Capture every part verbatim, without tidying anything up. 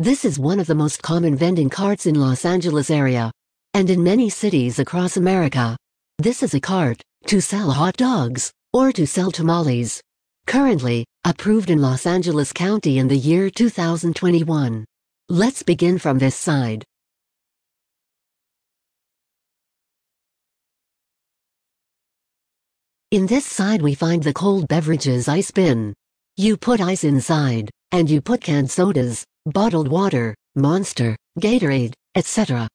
This is one of the most common vending carts in Los Angeles area, and in many cities across America. This is a cart to sell hot dogs or to sell tamales. Currently approved in Los Angeles County in the year two thousand twenty-one. Let's begin from this side. In this side we find the cold beverages ice bin. You put ice inside, and you put canned sodas, bottled water, Monster, Gatorade, et cetera.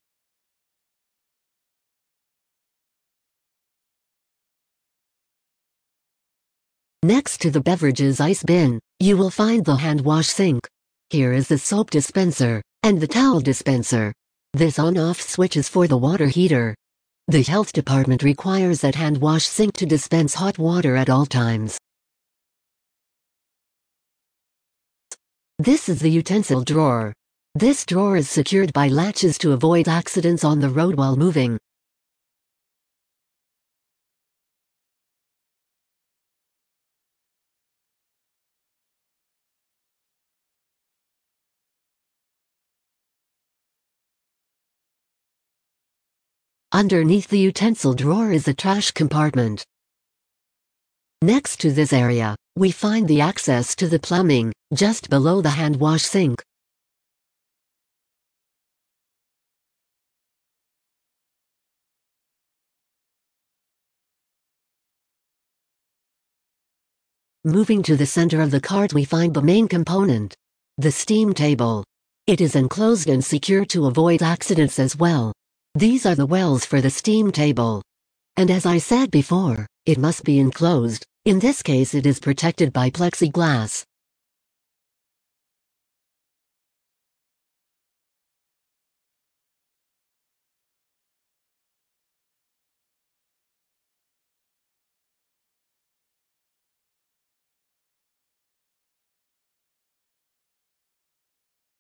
Next to the beverages ice bin, you will find the hand wash sink. Here is the soap dispenser, and the towel dispenser. This on-off switch is for the water heater. The health department requires that hand wash sink to dispense hot water at all times. This is the utensil drawer. This drawer is secured by latches to avoid accidents on the road while moving. Underneath the utensil drawer is a trash compartment. Next to this area, we find the access to the plumbing, just below the hand wash sink. Moving to the center of the cart, we find the main component, the steam table. It is enclosed and secure to avoid accidents as well. These are the wells for the steam table. And as I said before, it must be enclosed. In this case it is protected by plexiglass.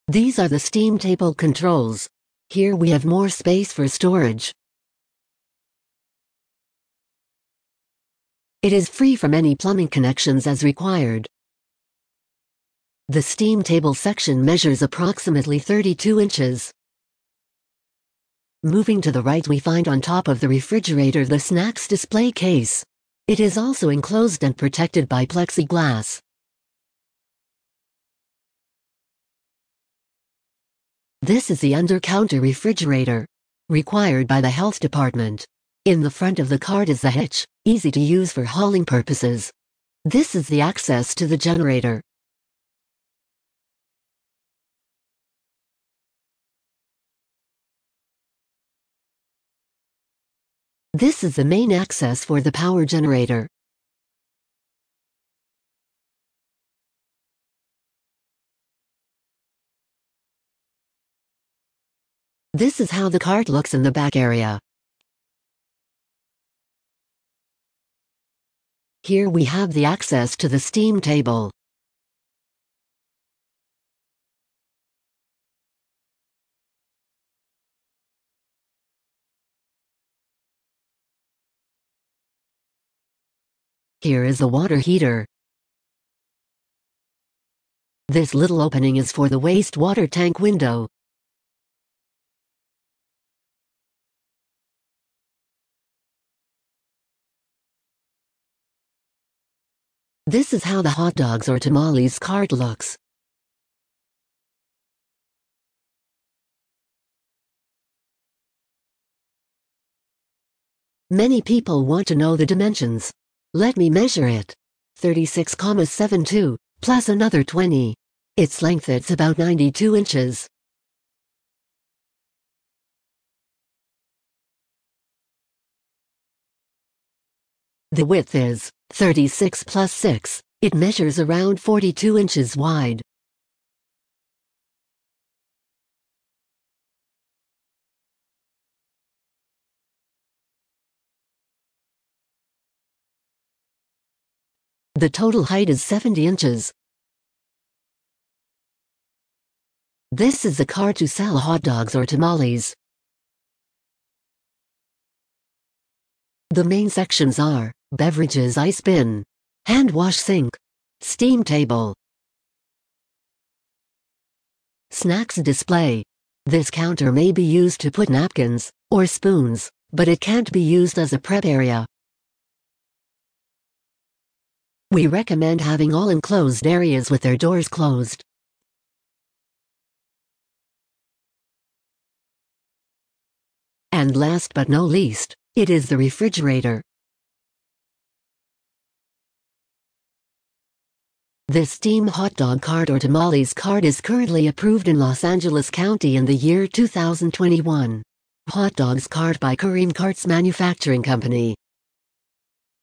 These are the steam table controls. Here we have more space for storage. It is free from any plumbing connections as required. The steam table section measures approximately thirty-two inches. Moving to the right, we find on top of the refrigerator the snacks display case. It is also enclosed and protected by plexiglass. This is the under-counter refrigerator, required by the health department. In the front of the cart is the hitch, easy to use for hauling purposes. This is the access to the generator. This is the main access for the power generator. This is how the cart looks in the back area. Here we have the access to the steam table. Here is the water heater. This little opening is for the wastewater tank window. This is how the hot dogs or tamales cart looks. Many people want to know the dimensions. Let me measure it. thirty-six point seven two, plus another twenty. Its length is about ninety-two inches. The width is thirty-six plus six, it measures around forty-two inches wide. The total height is seventy inches. This is the cart to sell hot dogs or tamales. The main sections are beverages ice bin, hand wash sink, steam table. Snacks display. This counter may be used to put napkins or spoons, but it can't be used as a prep area. We recommend having all enclosed areas with their doors closed. And last but not least, it is the refrigerator. This steam hot dog cart or tamales cart is currently approved in Los Angeles County in the year two thousand twenty-one. Hot dogs cart by Kareem Carts Manufacturing Company.